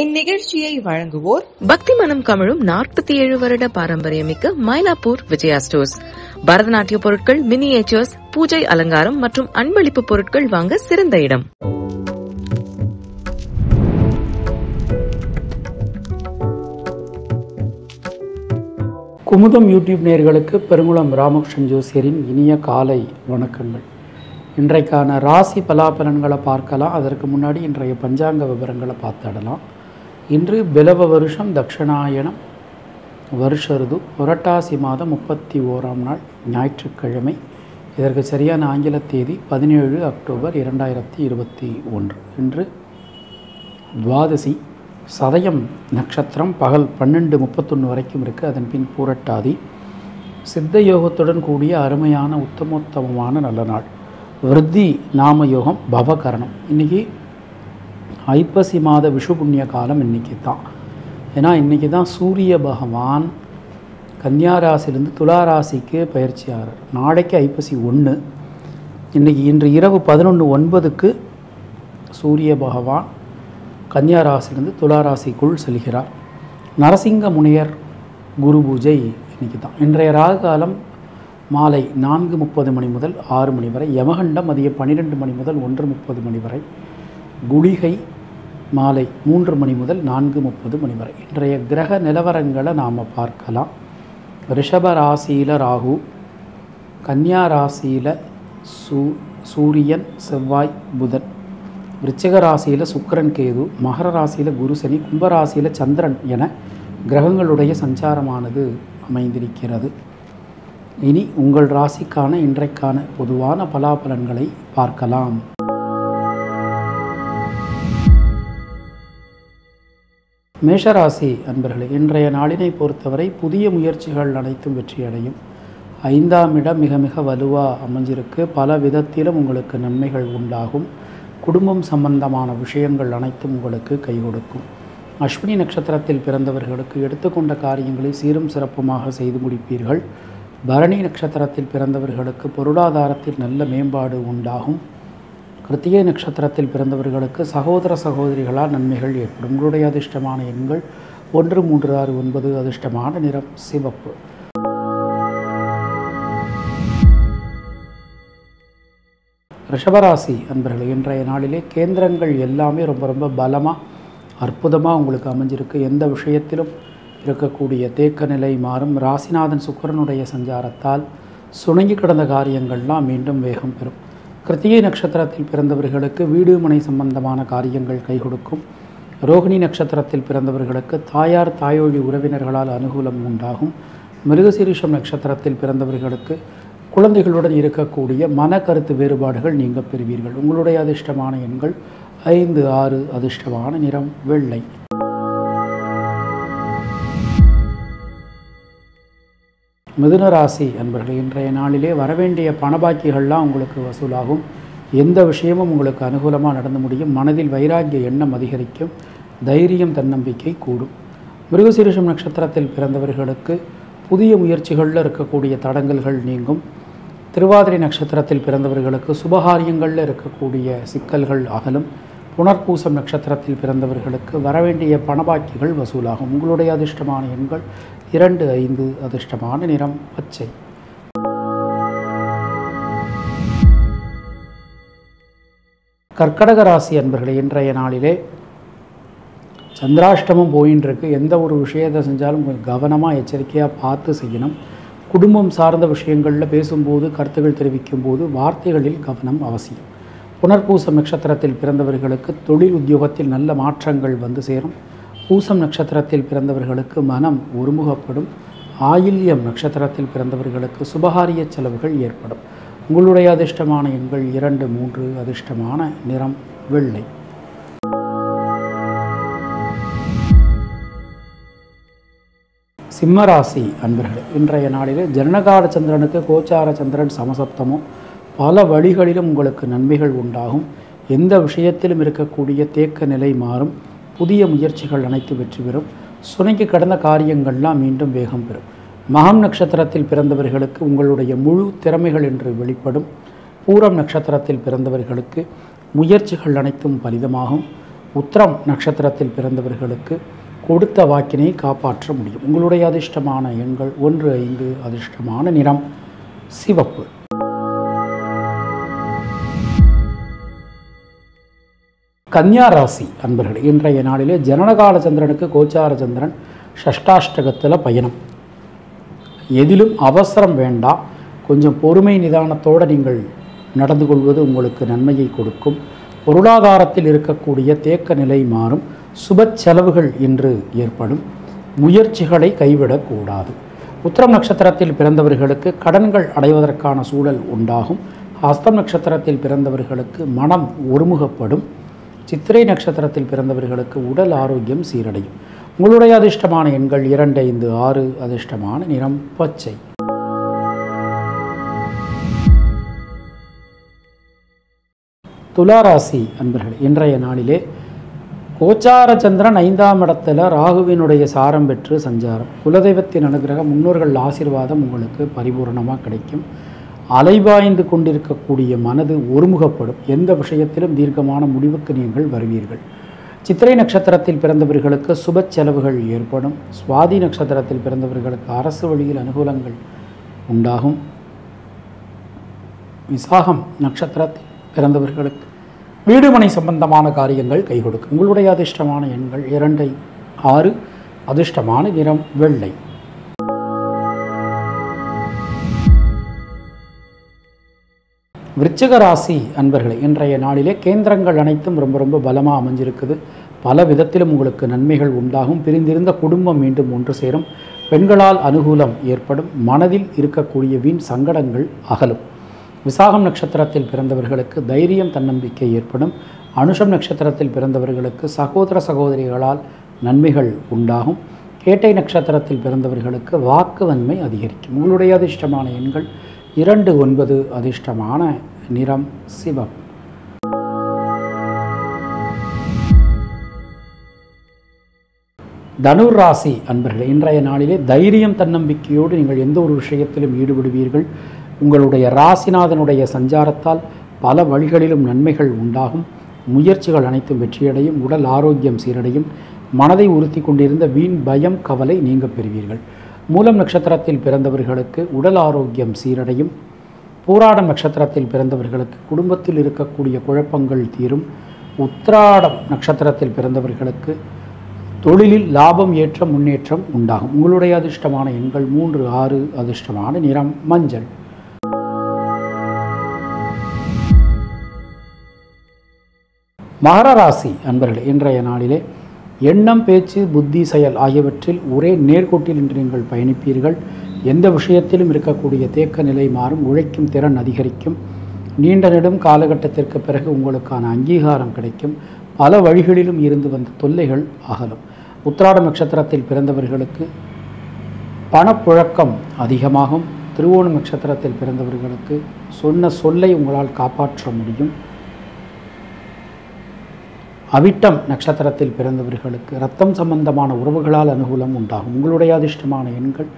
இந்நிகழ்ச்சியை வழங்குவோர் பக்தி மனம் கமழும் 47 வருட பாரம்பரியமிக்க மயிலாப்பூர் விஜயா ஸ்டோர்ஸ். பரதநாட்டிய பொருட்கள், மினியேச்சர்ஸ், பூஜை அலங்காரம் மற்றும் அன்பளிப்பு பொருட்கள் வாங்க சிறந்த இடம். குமுதம் யூடியூப் நேயர்களுக்கு பெருங்குளம் ராமகிருஷ்ணன் ஜோசியரின் இனிய காலை வணக்கங்கள். இன்றைக்கான ராசி பலாபலன்களை பார்க்கலாம். அதற்கு முன்னாடி இன்றைய பஞ்சாங்க விவரங்களை பார்த்துடலாம். இன்று பிலவ வருஷம், தட்சிணாயனம் வருஷருது, புரட்டாசி மாதம் 31ஆம் நாள் ஞாயிற்றுக்கிழமை. இதற்கு சரியான ஆங்கில தேதி 17 அக்டோபர் 2021. இன்று துவாதசி, சதயம் நட்சத்திரம் பகல் 12:31 வரைக்கும் இருக்குது. அதன் பின் பூரட்டாதி. சித்த யோகத்துடன் கூடிய அருமையான உத்தமோத்தமமான நல்ல நாள். விருத்தி நாம யோகம் பவகரணம். இன்றைக்கி ஐப்பசி மாத விஷு புண்ணிய காலம் இன்றைக்கி தான். ஏன்னா இன்றைக்கி தான் சூரிய பகவான் கன்னியாராசிலிருந்து துளாராசிக்கு பயிற்சியாகிறார். நாளைக்கு ஐப்பசி 1. இன்று இரவு 11:09 சூரிய பகவான் கன்னியாராசிலிருந்து துளாராசிக்குள் செல்கிறார். நரசிங்க முனியர் குரு பூஜை இன்றைக்கி தான். இன்றைய ராகு காலம் மாலை 4:30 முதல் 6 வரை. யமகண்டம் மதியம் 12 முதல் 1:30 வரை. குளிகை மாலை 3 முதல் 4:30 வரை. இன்றைய கிரக நிலவரங்களை நாம் பார்க்கலாம். ரிஷப ராசியில் ராகு, கன்னியா ராசியில் சூரியன், செவ்வாய், புதன். விருச்சிக ராசியில் சுக்கிரன், கேது. மகர ராசியில் குரு, சனி. கும்பராசியில் சந்திரன் என கிரகங்களுடைய சஞ்சாரமானது அமைந்திருக்கிறது. இனி உங்கள் ராசிக்கான இன்றைக்கான பொதுவான பலாபலன்களை பார்க்கலாம். மேஷராசி அன்பர்களே, இன்றைய நாளினை பொறுத்தவரை புதிய முயற்சிகள் அனைத்தும் வெற்றியடையும். 5ஆம் இடம் மிக மிக வலுவாக அமைஞ்சிருக்கு. பல விதத்திலும் உங்களுக்கு நன்மைகள் உண்டாகும். குடும்பம் சம்பந்தமான விஷயங்கள் அனைத்தும் உங்களுக்கு கை கொடுக்கும். அஸ்வினி நட்சத்திரத்தில் பிறந்தவர்களுக்கு எடுத்துக்கொண்ட காரியங்களை சீரும் சிறப்புமாக செய்து முடிப்பீர்கள். பரணி நட்சத்திரத்தில் பிறந்தவர்களுக்கு பொருளாதாரத்தில் நல்ல மேம்பாடு உண்டாகும். கிருத்திகை நட்சத்திரத்தில் பிறந்தவர்களுக்கு சகோதர சகோதரிகளால் நன்மைகள் ஏற்படும். உங்களுடைய அதிர்ஷ்டமான எண்கள் 1, 3, 6, 9. அதிர்ஷ்டமான நிறம் சிவப்பு. ரிஷபராசி அன்பர்கள், இன்றைய நாளிலே கேந்திரங்கள் எல்லாமே ரொம்ப ரொம்ப பலமாக அற்புதமாக உங்களுக்கு அமைஞ்சிருக்கு. எந்த விஷயத்திலும் இருக்கக்கூடிய தேக்க நிலை மாறும். ராசிநாதன் சுக்கிரனுடைய சஞ்சாரத்தால் சுணங்கி கிடந்த காரியங்கள்லாம் மீண்டும் வேகம் பெறும். கிருத்திகை நட்சத்திரத்தில் பிறந்தவர்களுக்கு வீடு மனை சம்பந்தமான காரியங்கள் கை கொடுக்கும். ரோகிணி நட்சத்திரத்தில் பிறந்தவர்களுக்கு தாயார் தாயோழி உறவினர்களால் அனுகூலம் உண்டாகும். மிருகசீரிஷம் நட்சத்திரத்தில் பிறந்தவர்களுக்கு குழந்தைகளுடன் இருக்கக்கூடிய மன கருத்து வேறுபாடுகள் நீங்கள் பெறுவீர்கள். உங்களுடைய அதிர்ஷ்டமான எண்கள் 5, 6. அதிர்ஷ்டமான நிறம் வெள்ளை. மிதுன ராசி அன்பர்கள், இன்றைய நாளிலே வரவேண்டிய பணபாக்கிகள்லாம் உங்களுக்கு வசூலாகும். எந்த விஷயமும் உங்களுக்கு அனுகூலமாக நடந்து முடியும். மனதில் வைராக்கிய எண்ணம் அதிகரிக்கும். தைரியம், தன்னம்பிக்கை கூடும். மிருகசீரிஷம் நட்சத்திரத்தில் பிறந்தவர்களுக்கு புதிய முயற்சிகளில் இருக்கக்கூடிய தடங்கல்கள் நீங்கும். திருவாதிரை நட்சத்திரத்தில் பிறந்தவர்களுக்கு சுபகாரியங்களில் இருக்கக்கூடிய சிக்கல்கள் அகலும். புனர்பூசம் நட்சத்திரத்தில் பிறந்தவர்களுக்கு வரவேண்டிய பணபாக்கிகள் வசூலாகும். உங்களுடைய அதிர்ஷ்டமான எண்கள் 2, 5. அதிர்ஷ்டமான நிறம் பச்சை. கர்க்கடக ராசி அன்பர்களே, இன்றைய நாளிலே சந்திராஷ்டமம் போயின்ட்டுருக்கு. எந்த ஒரு விஷயத்தை செஞ்சாலும் கொஞ்சம் கவனமாக எச்சரிக்கையாக பார்த்து செய்யணும். குடும்பம் சார்ந்த விஷயங்களில் பேசும்போது, கருத்துக்கள் தெரிவிக்கும் போது வார்த்தைகளில் கவனம் அவசியம். புனர்பூசம் நட்சத்திரத்தில் பிறந்தவர்களுக்கு தொழில் உத்தியோகத்தில் நல்ல மாற்றங்கள் வந்து சேரும். பூசம் நட்சத்திரத்தில் பிறந்தவர்களுக்கு மனம் ஒருமுகப்படும். ஆயில்யம் நட்சத்திரத்தில் பிறந்தவர்களுக்கு சுபகாரிய செலவுகள் ஏற்படும். உங்களுடைய அதிர்ஷ்டமான எண்கள் 2, 3. அதிர்ஷ்டமான நிறம் வெள்ளை. சிம்மராசி அன்பர்களே, இன்றைய நாளிலே ஜனனகார சந்திரனுக்கு கோச்சார சந்திரன் சமசப்தமும். பல வழிகளிலும் உங்களுக்கு நன்மைகள் உண்டாகும். எந்த விஷயத்திலும் இருக்கக்கூடிய தேக்க நிலை மாறும். புதிய முயற்சிகள் அனைத்து வெற்றி பெறும். சுனைக்கு கடந்த காரியங்கள்லாம் மீண்டும் வேகம் பெறும். மகம் நட்சத்திரத்தில் பிறந்தவர்களுக்கு உங்களுடைய முழு திறமைகள் என்று வெளிப்படும். பூரம் நட்சத்திரத்தில் பிறந்தவர்களுக்கு முயற்சிகள் அனைத்தும் பலிதமாகும். உத்திரம் நட்சத்திரத்தில் பிறந்தவர்களுக்கு கொடுத்த வாக்கினை காப்பாற்ற முடியும். உங்களுடைய அதிர்ஷ்டமான எண்கள் 1, 5, அதிர்ஷ்டமான நிறம் சிவப்பு. கன்னியா ராசி அன்பர்களே, இன்றைய நாளிலே ஜனனகால சந்திரனுக்கு கோச்சார சந்திரன் ஷஷ்டாஷ்டகத்தில் பயணம். எதிலும் அவசரம் வேண்டாம், கொஞ்சம் பொறுமை நிதானத்தோடு நீங்கள் நடந்து கொள்வது உங்களுக்கு நன்மையை கொடுக்கும். பொருளாதாரத்தில் இருக்கக்கூடிய தேக்க நிலை மாறும். சுப செலவுகள் இன்று ஏற்படும். முயற்சிகளை கைவிடக்கூடாது. உத்திரம் நட்சத்திரத்தில் பிறந்தவர்களுக்கு கடன்கள் அடைவதற்கான சூழல் உண்டாகும். ஹஸ்தம் நட்சத்திரத்தில் பிறந்தவர்களுக்கு மனம் ஒருமுகப்படும். சித்திரை நட்சத்திரத்தில் பிறந்தவர்களுக்கு உடல் ஆரோக்கியம் சீரடையும். உங்களுடைய அதிர்ஷ்டமான எண்கள் 2, 5, 6, அதிர்ஷ்டமான நிறம் பச்சை. துளாராசி அன்பர்கள், இன்றைய நாளிலே கோச்சார சந்திரன் 5ஆம் இடத்துல ராகுவினுடைய சாரம் பெற்று சஞ்சாரம். குலதெய்வத்தின் அனுகிரகம், முன்னோர்கள் ஆசீர்வாதம் உங்களுக்கு பரிபூர்ணமாக கிடைக்கும். அலைவாய்ந்து கொண்டிருக்கக்கூடிய மனது ஒருமுகப்படும். எந்த விஷயத்திலும் தீர்க்கமான முடிவுக்கு நீங்கள் வருவீர்கள். சித்திரை நட்சத்திரத்தில் பிறந்தவர்களுக்கு சுப செலவுகள் ஏற்படும். சுவாதி நட்சத்திரத்தில் பிறந்தவர்களுக்கு அரசு வழியில் அனுகூலங்கள் உண்டாகும். விசாகம் நட்சத்திரத்தில் பிறந்தவர்களுக்கு வீடுமனை சம்பந்தமான காரியங்கள் கை கொடுக்கும். உங்களுடைய அதிர்ஷ்டமான எண்கள் 2, 6, அதிர்ஷ்டமான நிறம் வெள்ளை. விருச்சிக ராசி அன்பர்களே, இன்றைய நாளிலே கேந்திரங்கள் அனைத்தும் ரொம்ப ரொம்ப பலமாக அமைஞ்சிருக்குது. பல விதத்திலும் உங்களுக்கு நன்மைகள் உண்டாகும். பிரிந்திருந்த குடும்பம் மீண்டும் ஒன்று சேரும். பெண்களால் அனுகூலம் ஏற்படும். மனதில் இருக்கக்கூடிய வீண் சங்கடங்கள் அகலும். விசாகம் நட்சத்திரத்தில் பிறந்தவர்களுக்கு தைரியம், தன்னம்பிக்கை ஏற்படும். அனுஷம் நட்சத்திரத்தில் பிறந்தவர்களுக்கு சகோதர சகோதரிகளால் நன்மைகள் உண்டாகும். கேட்டை நட்சத்திரத்தில் பிறந்தவர்களுக்கு வாக்குவன்மை அதிகரிக்கும். உங்களுடைய அதிர்ஷ்டமான எண்கள் 2, 9, அதிர்ஷ்டமான நிறம் சிவம். தனுர் ராசி அன்பர்கள், இன்றைய நாளிலே தைரியம், தன்னம்பிக்கையோடு நீங்கள் எந்த ஒரு விஷயத்திலும் ஈடுபடுவீர்கள். உங்களுடைய ராசிநாதனுடைய சஞ்சாரத்தால் பல வழிகளிலும் நன்மைகள் உண்டாகும். முயற்சிகள் அனைத்தும் வெற்றியடையும். உடல் ஆரோக்கியம் சீரடையும். மனதை உறுத்தி கொண்டிருந்த வீண் பயம், கவலை நீங்க பெறுவீர்கள். மூலம் நட்சத்திரத்தில் பிறந்தவர்களுக்கு உடல் ஆரோக்கியம் சீரடையும். பூராடம் நட்சத்திரத்தில் பிறந்தவர்களுக்கு குடும்பத்தில் இருக்கக்கூடிய குழப்பங்கள் தீரும். உத்திராடம் நட்சத்திரத்தில் பிறந்தவர்களுக்கு தொழிலில் லாபம், ஏற்ற முன்னேற்றம் உண்டாகும். உங்களுடைய அதிர்ஷ்டமான எண்கள் 3, 6, அதிர்ஷ்டமான நிறம் மஞ்சள். மகர ராசி அன்பர்கள், இன்றைய நாளிலே எண்ணம், பேச்சு, புத்தி, செயல் ஆகியவற்றில் ஒரே நேர்கோட்டில் இன்று நீங்கள் பயணிப்பீர்கள். எந்த விஷயத்திலும் இருக்கக்கூடிய தேக்க நிலை மாறும். உழைக்கும் திறன் அதிகரிக்கும். நீண்ட நெடும் காலகட்டத்திற்கு பிறகு உங்களுக்கான அங்கீகாரம் கிடைக்கும். பல வழிகளிலும் இருந்து வந்த தொல்லைகள் அகலும். உத்திராட நட்சத்திரத்தில் பிறந்தவர்களுக்கு பணப்புழக்கம் அதிகமாகும். திருவோணம் நட்சத்திரத்தில் பிறந்தவர்களுக்கு சொன்ன சொல்லை உங்களால் காப்பாற்ற முடியும். அவிட்டம் நட்சத்திரத்தில் பிறந்தவர்களுக்கு இரத்தம் சம்பந்தமான உறவுகளால் அனுகூலம் உண்டாகும். உங்களுடைய அதிர்ஷ்டமான எண்கள்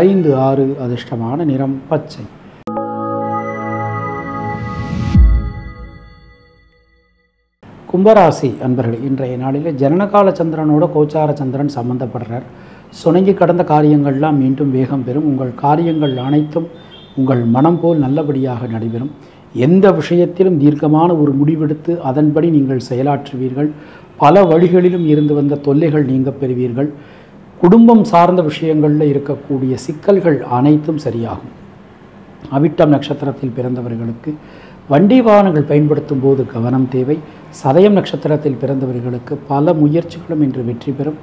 5, 6, அதிர்ஷ்டமான நிறம் பச்சை. கும்பராசி அன்பர்கள், இன்றைய நாளிலே ஜனனகால சந்திரனோட கோச்சார சந்திரன் சம்பந்தப்படுறார். சுணங்கி கடந்த காரியங்கள்லாம் மீண்டும் வேகம் பெறும். உங்கள் காரியங்கள் அனைத்தும் உங்கள் மனம் போல் நல்லபடியாக நடைபெறும். எந்த விஷயத்திலும் தீர்க்கமான ஒரு முடிவெடுத்து அதன்படி நீங்கள் செயலாற்றுவீர்கள். பல வழிகளிலும் இருந்து வந்த தொல்லைகள் நீங்க பெறுவீர்கள். குடும்பம் சார்ந்த விஷயங்களில் இருக்கக்கூடிய சிக்கல்கள் அனைத்தும் சரியாகும். அவிட்டம் நட்சத்திரத்தில் பிறந்தவர்களுக்கு வண்டி வாகனங்கள் பயன்படுத்தும் போது கவனம் தேவை. சதயம் நட்சத்திரத்தில் பிறந்தவர்களுக்கு பல முயற்சிகளும் இன்று வெற்றி பெறும்.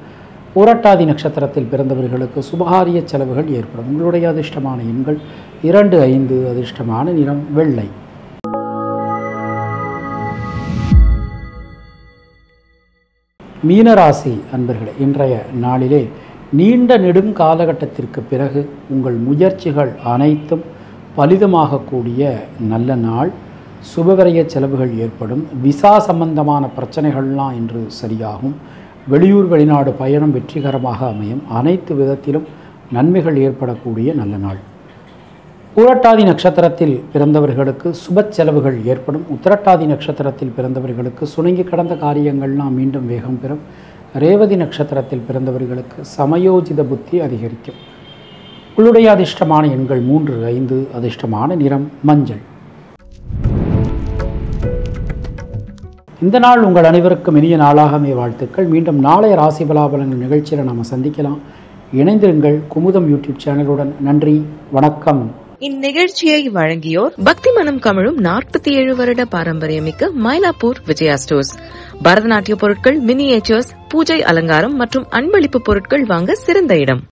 பூரட்டாதி நட்சத்திரத்தில் பிறந்தவர்களுக்கு சுபகாரிய செலவுகள் ஏற்படும். உங்களுடைய அதிர்ஷ்டமான எண்கள் 2, 5, அதிர்ஷ்டமான நிறம் வெள்ளை. மீனராசி அன்பர்களே, இன்றைய நாளிலே நீண்ட நெடும் காலகட்டத்திற்கு பிறகு உங்கள் முயற்சிகள் அனைத்தும் பலிதமாகக்கூடிய நல்ல நாள். சுபகரிய செலவுகள் ஏற்படும். விசா சம்பந்தமான பிரச்சனைகள்லாம் இன்று சரியாகும். வெளியூர் வெளிநாடு பயணம் வெற்றிகரமாக அமையும். அனைத்து விதத்திலும் நன்மைகள் ஏற்படக்கூடிய நல்ல நாள். पूरட்டாதி நட்சத்திரத்தில் பிறந்தவர்களுக்கு சுப செலவுகள் ஏற்படும். உத்திரட்டாதி நட்சத்திரத்தில் பிறந்தவர்களுக்கு சுணங்கி கடந்த காரியங்கள்லாம் மீண்டும் வேகம் பெறும். ரேவதி நட்சத்திரத்தில் பிறந்தவர்களுக்கு சமயோஜித புத்தி அதிகரிக்கும். உங்களுடைய அதிர்ஷ்டமான எண்கள் 3, 5. அதிர்ஷ்டமான நிறம் மஞ்சள். இந்த நாள் உங்கள் அனைவருக்கும் இனிய நாளாகவே வாழ்த்துக்கள். மீண்டும் நாளைய ராசி பலாபலங்கள் நிகழ்ச்சியில் நாம் சந்திக்கலாம். இணைந்திருங்கள் குமுதம் யூடியூப் சேனலுடன். நன்றி, வணக்கம். இந்நிகழ்ச்சியை வழங்கியோர் பக்தி மனம் கமழும் 47 வருட பாரம்பரியமிக்க மயிலாப்பூர் விஜயா ஸ்டோர்ஸ். பரதநாட்டிய பொருட்கள், மினியேச்சர்ஸ், பூஜை அலங்காரம் மற்றும் அன்பளிப்பு பொருட்கள் வாங்க சிறந்த இடம்.